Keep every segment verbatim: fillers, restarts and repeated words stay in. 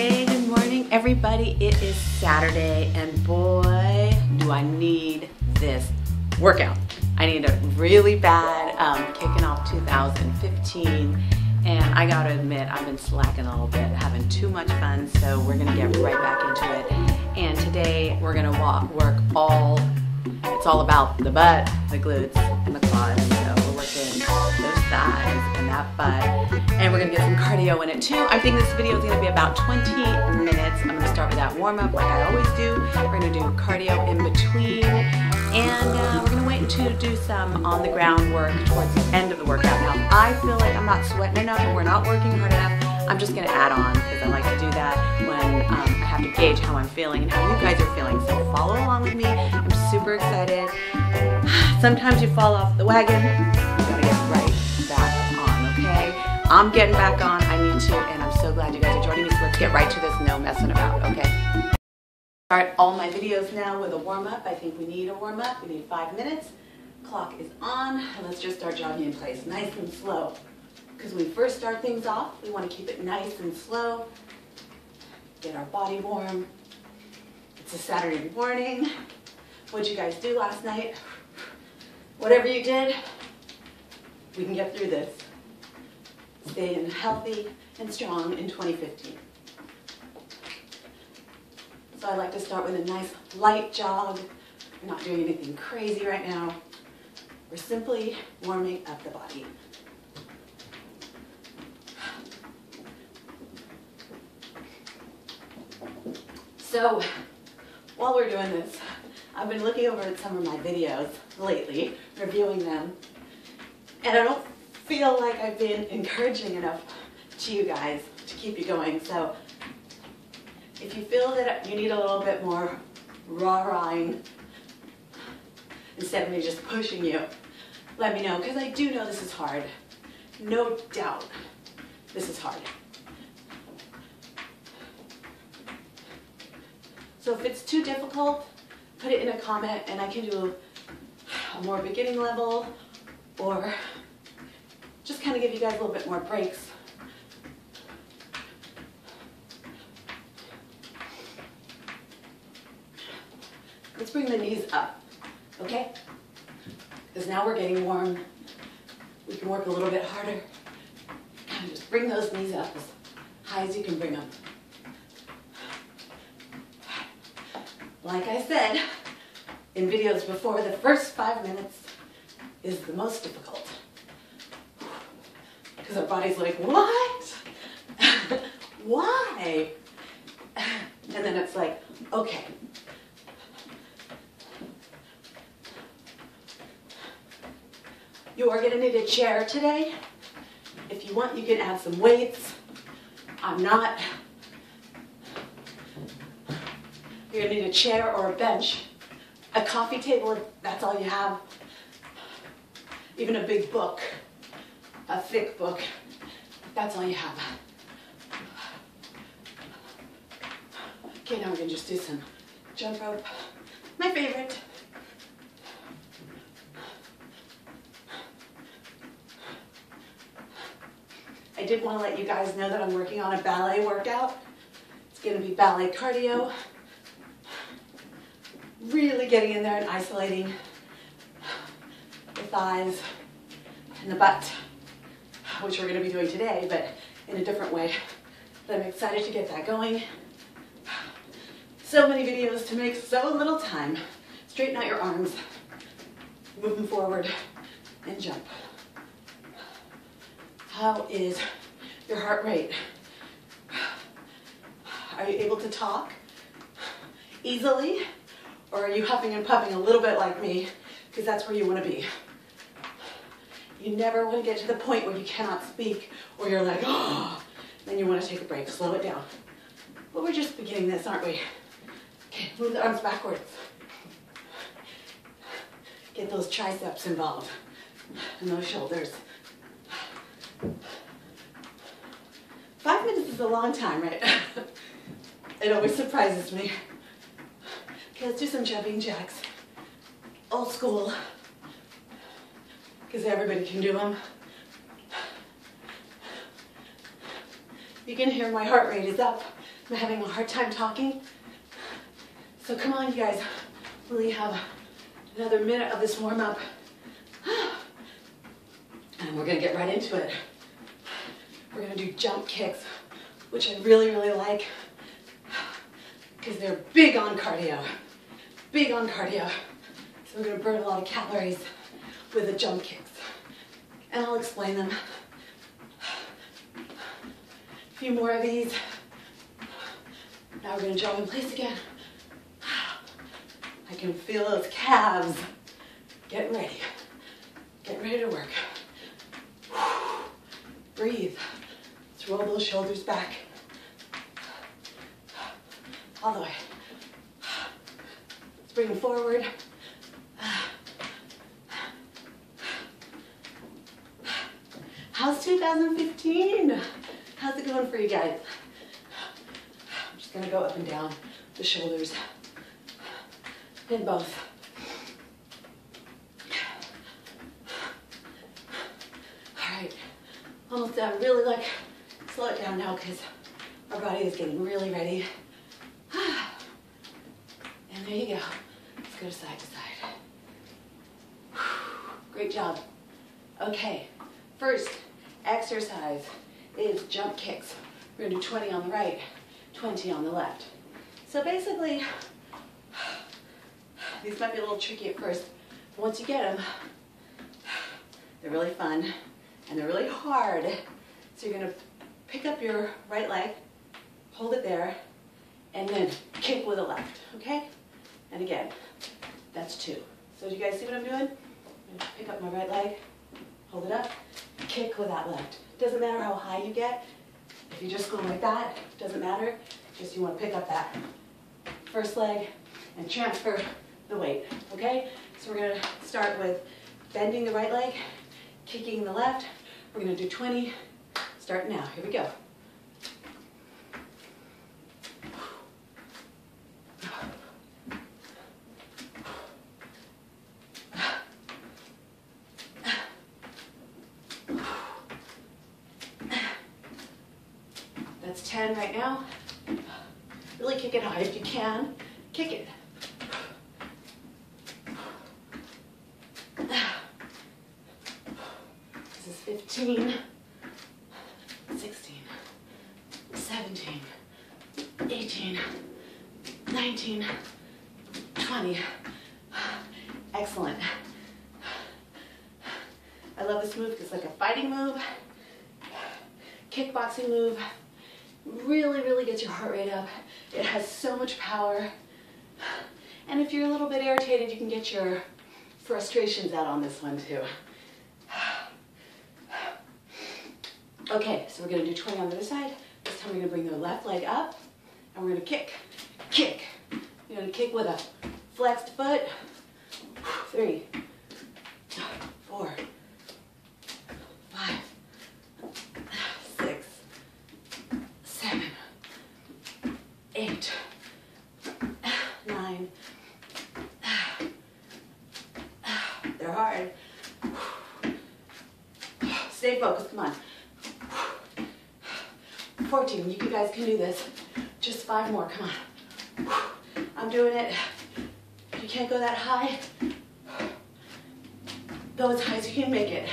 Hey, good morning everybody. It is Saturday and boy do I need this workout. I need it really bad. Um, kicking off two thousand fifteen, and I gotta admit I've been slacking a little bit, having too much fun, so we're gonna get right back into it. And today we're gonna walk, work all, it's all about the butt, the glutes, and the quads. So we're working those thighs and that butt. And we're gonna get some cardio in it too. I think this video is gonna be about twenty minutes. I'm gonna start with that warm up like I always do. We're gonna do cardio in between, and uh, we're gonna wait to do some on the ground work towards the end of the workout. Now, I feel like I'm not sweating enough and we're not working hard enough. I'm just gonna add on because I like to do that when um, I have to gauge how I'm feeling and how you guys are feeling. So follow along with me. I'm super excited. Sometimes you fall off the wagon. You gotta get right back on, okay? I'm getting back on, I need to, and I'm so glad you guys are joining me, so let's get right to this, no messing about, okay? Start all my videos now with a warm-up. I think we need a warm-up, we need five minutes. Clock is on, and let's just start jogging in place, nice and slow. Because when we first start things off, we want to keep it nice and slow, get our body warm. It's a Saturday morning. What'd you guys do last night? Whatever you did, we can get through this. Staying healthy and strong in twenty fifteen. So I like to start with a nice light jog. We're not doing anything crazy right now. We're simply warming up the body. So while we're doing this, I've been looking over at some of my videos lately, reviewing them, and I don't feel like I've been encouraging enough to you guys to keep you going. So if you feel that you need a little bit more rah-rahing instead of me just pushing you, let me know, because I do know this is hard. No doubt this is hard. So if it's too difficult, put it in a comment and I can do a more beginning level, or just kind of give you guys a little bit more breaks. Let's bring the knees up, okay? Because now we're getting warm. We can work a little bit harder. Kind of just bring those knees up as high as you can bring them. Like I said in videos before, the first five minutes is the most difficult. Because our body's like, what? Why? And then it's like, okay. You are gonna need a chair today. If you want, you can add some weights. I'm not. You're gonna need a chair or a bench, a coffee table if that's all you have, even a big book. A thick book, that's all you have. Okay, now we can just do some jump rope, my favorite. I did want to let you guys know that I'm working on a ballet workout. It's going to be ballet cardio. Really getting in there and isolating the thighs and the butt, which we're going to be doing today, but in a different way. But I'm excited to get that going. So many videos to make, so little time. Straighten out your arms, move them forward, and jump. How is your heart rate? Are you able to talk easily? Or are you huffing and puffing a little bit like me? Because that's where you want to be. You never want to get to the point where you cannot speak, or you're like, oh, then you want to take a break, slow it down. But we're just beginning this, aren't we? Okay, move the arms backwards. Get those triceps involved, and those shoulders. Five minutes is a long time, right? It always surprises me. Okay, let's do some jumping jacks. Old school. Because everybody can do them. You can hear my heart rate is up I'm having a hard time talking. So come on, you guys. We only have another minute of this warm-up. And we're gonna get right into it. We're gonna do jump kicks, which I really, really like, because they're big on cardio. Big on cardio. So we're gonna burn a lot of calories with the jump kicks. And I'll explain them. A few more of these. Now we're gonna jump in place again. I can feel those calves. Get ready. Get ready to work. Breathe. Let's roll those shoulders back. All the way. Let's bring them forward. How's two thousand fifteen? How's it going for you guys? I'm just gonna go up and down the shoulders in both. Almost done. Really like slow it down now because our body is getting really ready. And there you go. Let's go side to side. Great job. Okay. First exercise is jump kicks. We're going to do twenty on the right, twenty on the left. So basically, these might be a little tricky at first, but once you get them, they're really fun. And they're really hard. So you're gonna pick up your right leg, hold it there, and then kick with the left, okay? And again, that's two. So do you guys see what I'm doing? I'm gonna pick up my right leg, hold it up, kick with that left. Doesn't matter how high you get. If you're just going like that, doesn't matter. Just you wanna pick up that first leg and transfer the weight, okay? So we're gonna start with bending the right leg, kicking the left. We're going to do twenty, start now. Here we go. That's ten right now. Really kick it hard if you can. Kick it. fifteen, sixteen, seventeen, eighteen, nineteen, twenty. Excellent. I love this move because it's like a fighting move, kickboxing move. Really, really gets your heart rate up. It has so much power. And if you're a little bit irritated, you can get your frustrations out on this one too. Okay, so we're going to do twenty on the other side. This time we're going to bring the left leg up, and we're going to kick, kick. You're going to kick with a flexed foot. Three, four, five, six, seven, eight, nine. They're hard. Stay focused, come on. fourteen, you guys can do this. Just five more, come on. I'm doing it. If you can't go that high, go as high as you can make it.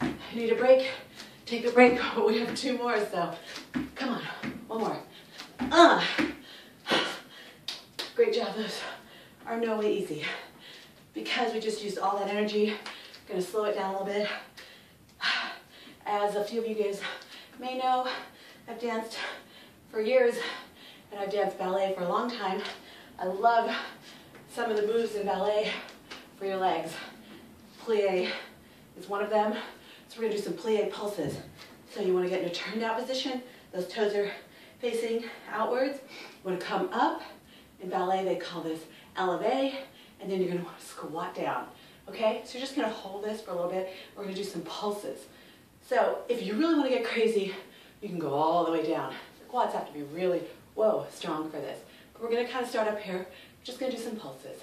You need a break? Take a break, but we have two more, so come on, one more. Uh. Great job, those are no way easy. Because we just used all that energy, I'm gonna slow it down a little bit. As a few of you guys may know, I've danced for years, and I've danced ballet for a long time. I love some of the moves in ballet for your legs. Plie is one of them. So we're going to do some plie pulses. So you want to get in a turned out position. Those toes are facing outwards. You want to come up. In ballet, they call this élevé, and then you're going to want to squat down. Okay? So you're just going to hold this for a little bit. We're going to do some pulses. So if you really want to get crazy, you can go all the way down. The quads have to be really, whoa, strong for this. But we're going to kind of start up here. We're just going to do some pulses.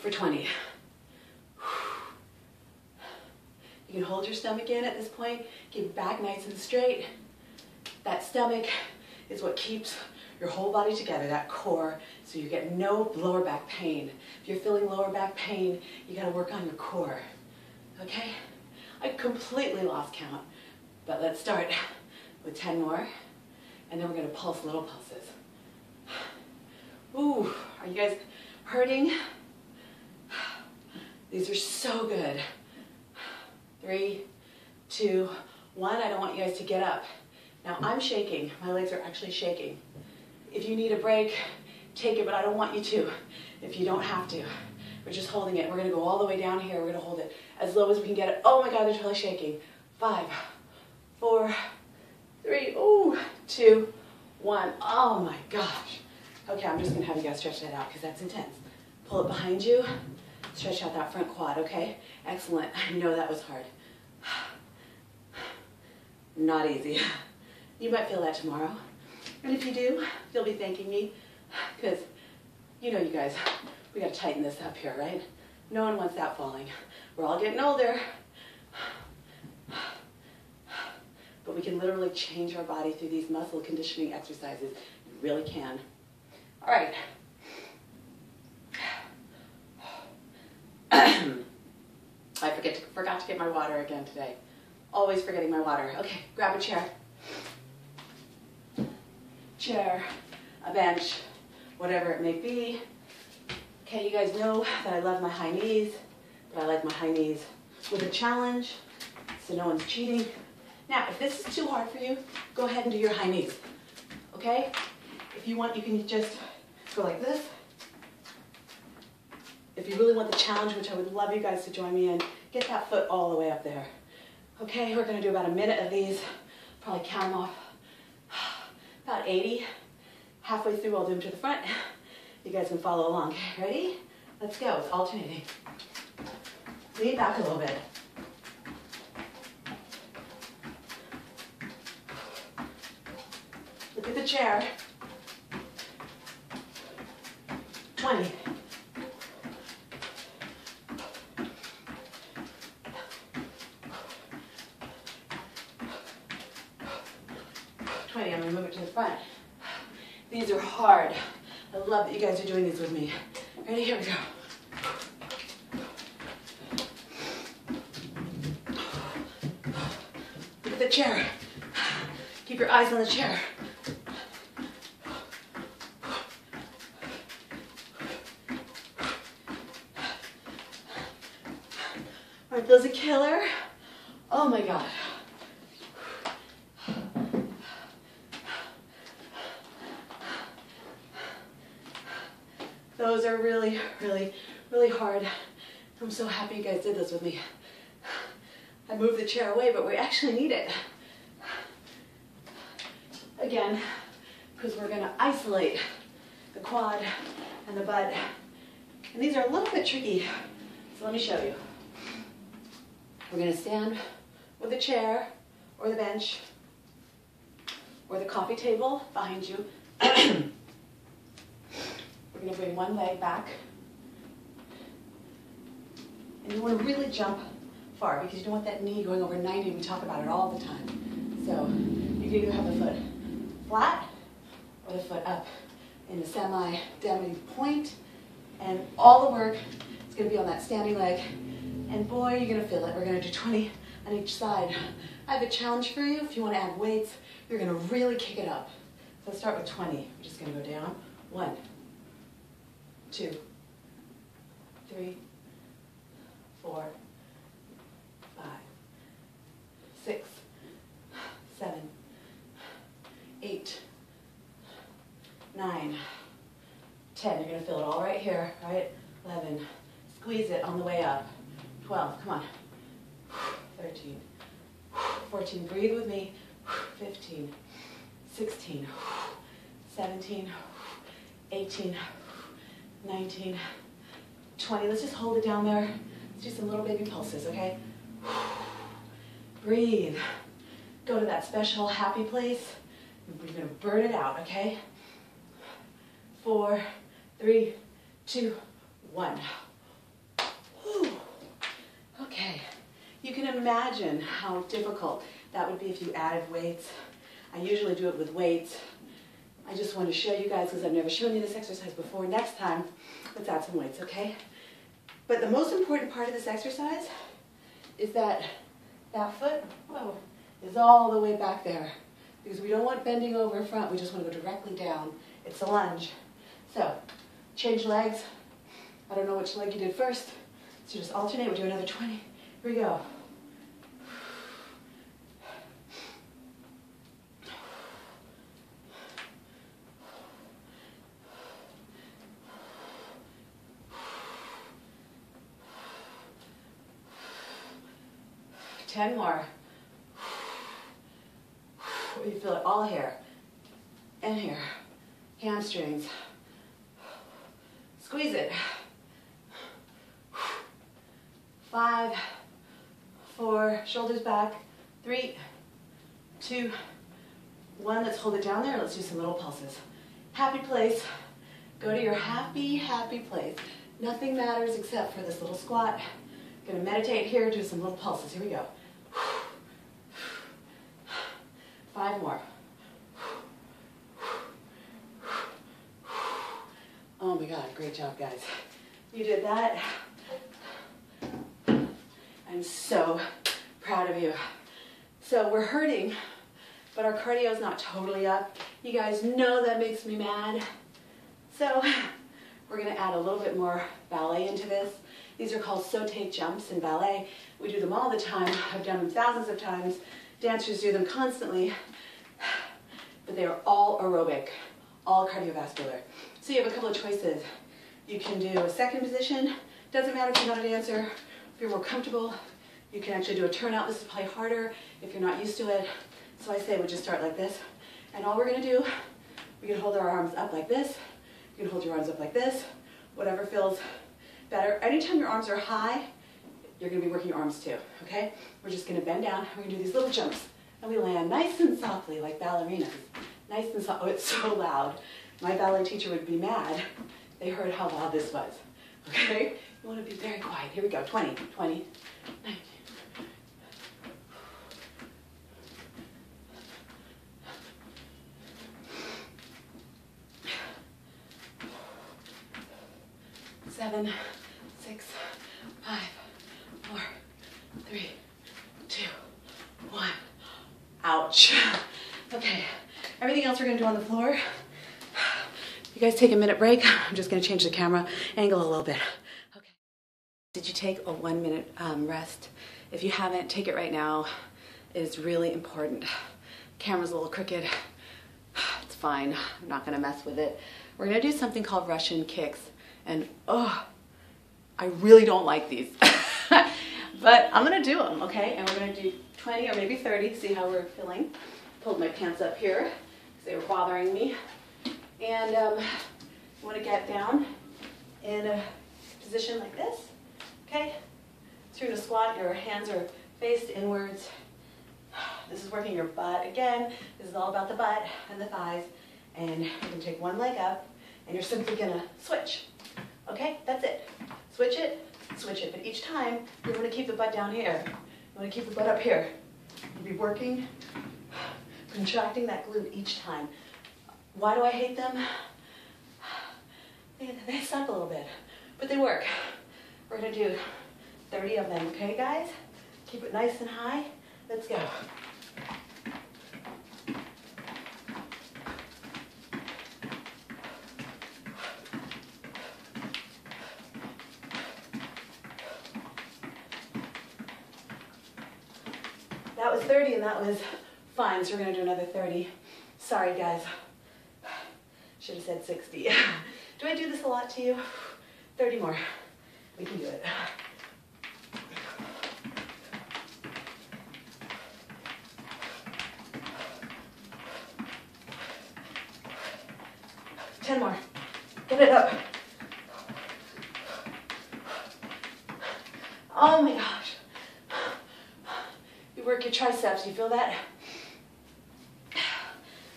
For twenty. You can hold your stomach in at this point. Get back nice and straight. That stomach is what keeps your whole body together, that core, so you get no lower back pain. If you're feeling lower back pain, you gotta work on your core, okay? I completely lost count, but let's start with ten more, and then we're gonna pulse little pulses. Ooh, are you guys hurting? These are so good. Three, two, one. I don't want you guys to get up. Now I'm shaking, my legs are actually shaking. If you need a break, take it, but I don't want you to if you don't have to. We're just holding it. We're gonna go all the way down here. We're gonna hold it as low as we can get it. Oh my God, they're totally shaking. Five, four, three, ooh, two, one. Oh my gosh. Okay, I'm just gonna have you guys stretch that out because that's intense. Pull it behind you, stretch out that front quad, okay? Excellent, I know that was hard. Not easy. You might feel that tomorrow. And if you do, you'll be thanking me because you know you guys, we gotta tighten this up here, right? No one wants that falling. We're all getting older. But we can literally change our body through these muscle conditioning exercises. You really can. All right. I forget to, forgot to get my water again today. Always forgetting my water. Okay, grab a chair. Chair, a bench, whatever it may be. Okay, you guys know that I love my high knees, but I like my high knees with a challenge, so no one's cheating. Now, if this is too hard for you, go ahead and do your high knees, okay? If you want, you can just go like this. If you really want the challenge, which I would love you guys to join me in, get that foot all the way up there. Okay, we're gonna do about a minute of these, probably count them off, about eighty. Halfway through, I'll do them to the front. You guys can follow along. Ready? Let's go, it's alternating. Lean back a little bit. Look at the chair. twenty. twenty, I'm gonna move it to the front. These are hard. I love that you guys are doing these with me. Ready? Here we go. Look at the chair. Keep your eyes on the chair. Aren't those a killer? Oh my God. Those are really, really, really hard. I'm so happy you guys did this with me. I moved the chair away, but we actually need it. Again, because we're gonna isolate the quad and the butt. And these are a little bit tricky, so let me show you. We're gonna stand with the chair or the bench or the coffee table behind you. We're going to bring one leg back, and you want to really jump far because you don't want that knee going over ninety. We talk about it all the time. So you can either have the foot flat or the foot up in a semi-demi point, and all the work is going to be on that standing leg, and boy, you're going to feel it. We're going to do twenty on each side. I have a challenge for you. If you want to add weights, you're going to really kick it up. So start with twenty. We're just going to go down. One. Two, three, four, five, six, seven, eight, nine, ten. You're going to feel it all right here, right? eleven. Squeeze it on the way up. twelve. Come on. thirteen. fourteen. Breathe with me. fifteen. sixteen. seventeen. eighteen. nineteen, twenty, let's just hold it down there. Let's do some little baby pulses, okay? Breathe. Go to that special happy place. We're gonna burn it out, okay? Four, three, two, one. Whew. Okay, you can imagine how difficult that would be if you added weights. I usually do it with weights, I just want to show you guys because I've never shown you this exercise before. Next time, let's add some weights, okay? But the most important part of this exercise is that that foot, whoa, is all the way back there. Because we don't want bending over front, we just want to go directly down. It's a lunge. So, change legs. I don't know which leg you did first, so just alternate. We'll do another twenty. Here we go. ten more. You feel it all here and here. Hamstrings. Squeeze it. Five, four, shoulders back, three, two, one. Let's hold it down there. Let's do some little pulses. Happy place. Go to your happy, happy place. Nothing matters except for this little squat. Gonna meditate here, do some little pulses. Here we go. Five more. Oh my God, great job, guys. You did that. I'm so proud of you. So we're hurting, but our cardio is not totally up. You guys know that makes me mad. So we're gonna add a little bit more ballet into this. These are called sauté jumps in ballet. We do them all the time. I've done them thousands of times. Dancers do them constantly, but they are all aerobic, all cardiovascular. So you have a couple of choices. You can do a second position. Doesn't matter if you're not a dancer. If you're more comfortable, you can actually do a turnout. This is probably harder if you're not used to it. So I say we just start like this. And all we're gonna do, we can hold our arms up like this. You can hold your arms up like this, whatever feels better. Anytime your arms are high, you're gonna be working your arms too, okay? We're just gonna bend down, we're gonna do these little jumps, and we land nice and softly like ballerinas. Nice and soft, oh, it's so loud. My ballet teacher would be mad. They heard how loud this was, okay? You wanna be very quiet. Here we go, twenty, twenty, nineteen. Seven, six, five, four, three, two, one. Ouch. Okay, everything else we're gonna do on the floor. You guys take a minute break. I'm just gonna change the camera angle a little bit. Okay. Did you take a one minute um, rest? If you haven't, take it right now. It is really important. Camera's a little crooked. It's fine, I'm not gonna mess with it. We're gonna do something called Russian kicks. And oh, I really don't like these, but I'm gonna do them, okay? And we're gonna do twenty or maybe thirty, see how we're feeling. Pulled my pants up here, because they were bothering me. And um, I wanna get down in a position like this, okay? So you're gonna squat, your hands are faced inwards. This is working your butt. Again, this is all about the butt and the thighs. And you can take one leg up, and you're simply gonna switch. Okay, that's it. Switch it, switch it. But each time, you want to keep the butt down here. You want to keep the butt up here. You'll be working, contracting that glute each time. Why do I hate them? They, they suck a little bit, but they work. We're going to do thirty of them, okay, guys? Keep it nice and high. Let's go. That was thirty and that was fine, so we're gonna do another thirty. Sorry guys, should have said sixty. Do I do this a lot to you? thirty more, we can do it. ten more, get it up. Oh my God. Work your triceps, you feel that?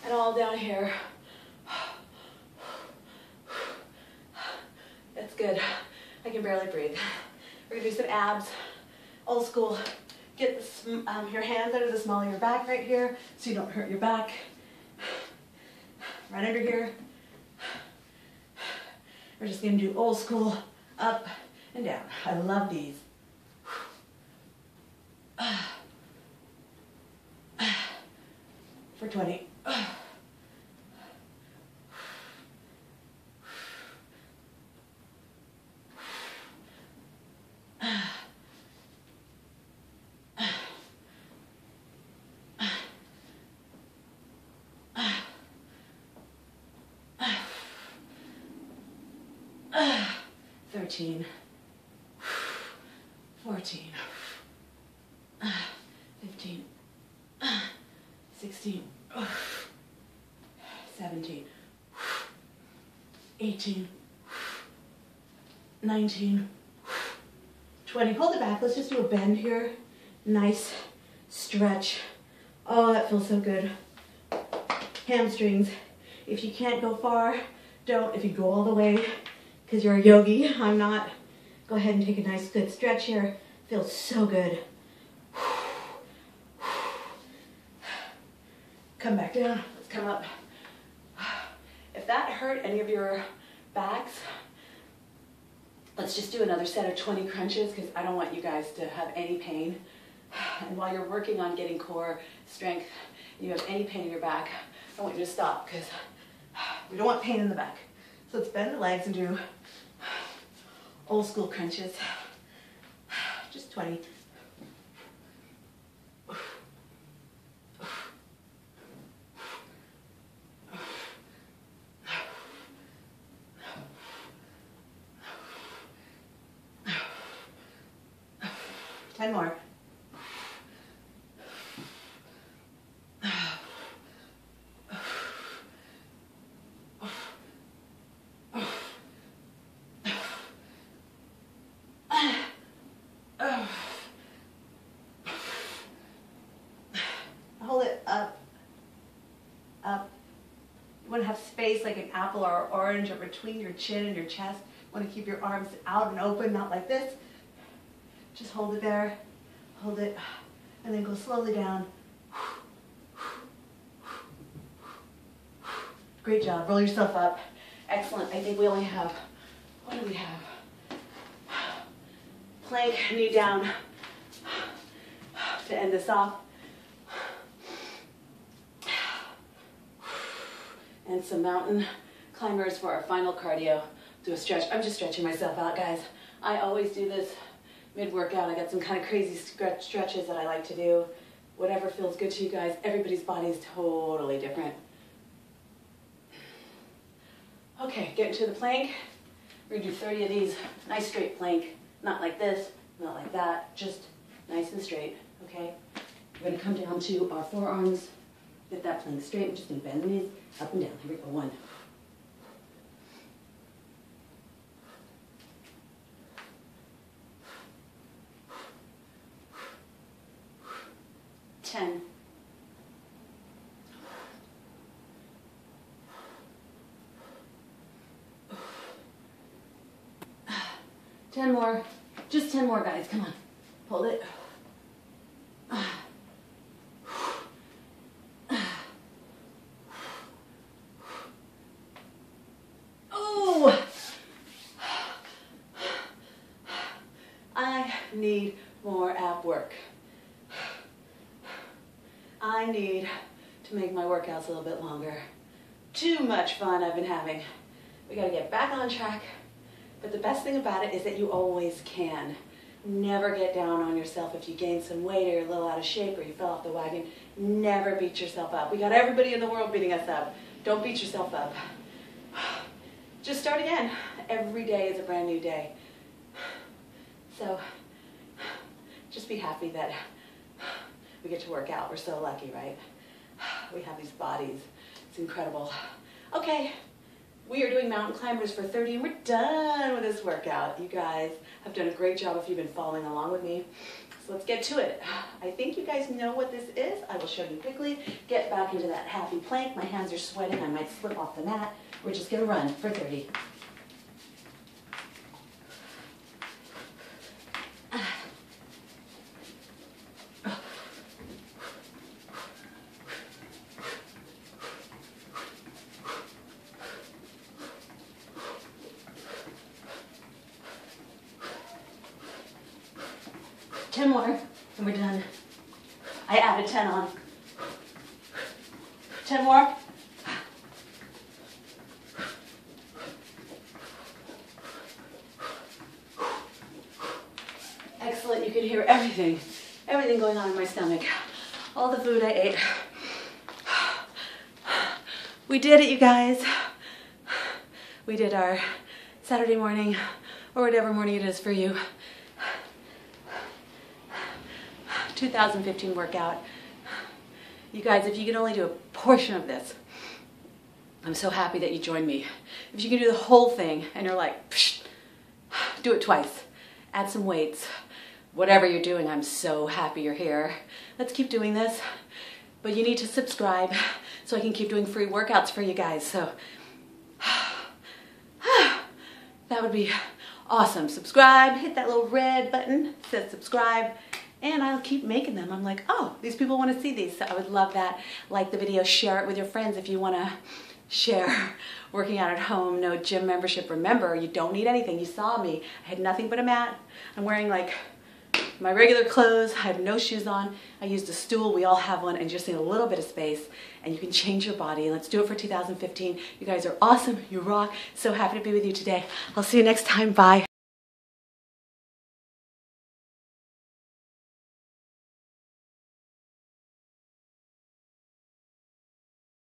And all down here. That's good. I can barely breathe. We're gonna do some abs, old school. Get this, um, your hands under the small of your back right here so you don't hurt your back. right under here. We're just gonna do old school up and down. I love these. For twenty. thirteen, fourteen, fifteen, sixteen, seventeen, eighteen, nineteen, twenty. Hold it back. Let's just do a bend here. Nice stretch. Oh, that feels so good. Hamstrings. If you can't go far, don't. If you go all the way, because you're a yogi, I'm not. Go ahead and take a nice good stretch here. Feels so good. Come back down, let's come up. If that hurt any of your backs, let's just do another set of twenty crunches because I don't want you guys to have any pain. And while you're working on getting core strength, and you have any pain in your back, I want you to stop because we don't want pain in the back. So let's bend the legs and do old school crunches. Just twenty. ten more. Have space like an apple or an orange or between your chin and your chest. Want to keep your arms out and open, not like this. Just hold it there, hold it, and then go slowly down. Great job. Roll yourself up. Excellent. I think we only have, what do we have? Plank, knee down to end this off. And some mountain climbers for our final cardio. Do a stretch. I'm just stretching myself out, guys. I always do this mid-workout. I got some kind of crazy stretches that I like to do. Whatever feels good to you guys. Everybody's body is totally different. Okay, get into the plank. We're gonna do thirty of these. Nice straight plank. Not like this, not like that. Just nice and straight, okay? We're gonna come down to our forearms. Get that plank straight. I'm just going to bend the knees up and down. Here we go. One. Ten. Ten more. Just ten more, guys. Come on. Hold it. Need more ab work. I need to make my workouts a little bit longer. Too much fun I've been having. We gotta get back on track, but the best thing about it is that you always can. Never get down on yourself if you gain some weight or you're a little out of shape or you fell off the wagon. Never beat yourself up. We got everybody in the world beating us up. Don't beat yourself up. Just start again. Every day is a brand new day. So just be happy that we get to work out. We're so lucky, right? We have these bodies. It's incredible. Okay, we are doing mountain climbers for thirty, and we're done with this workout. You guys have done a great job if you've been following along with me. So let's get to it. I think you guys know what this is. I will show you quickly. Get back into that happy plank. My hands are sweating. I might slip off the mat. We're just going to run for thirty. ten more and we're done. I added ten on. ten more. Excellent, you can hear everything, everything going on in my stomach. All the food I ate. We did it, you guys. We did our Saturday morning, or whatever morning it is for you, two thousand fifteen workout. You guys, if you can only do a portion of this, I'm so happy that you joined me. If you can do the whole thing and you're like, psh, do it twice, add some weights, whatever you're doing, I'm so happy you're here. Let's keep doing this, but you need to subscribe so I can keep doing free workouts for you guys. So that would be awesome. Subscribe, hit that little red button that says subscribe, and I'll keep making them. I'm like, oh, these people want to see these, so I would love that. Like the video, share it with your friends if you want to share working out at home, no gym membership. Remember, you don't need anything. You saw me. I had nothing but a mat. I'm wearing like my regular clothes. I have no shoes on. I used a stool. We all have one, and just need a little bit of space, and you can change your body. Let's do it for two thousand fifteen. You guys are awesome. You rock. So happy to be with you today. I'll see you next time. Bye.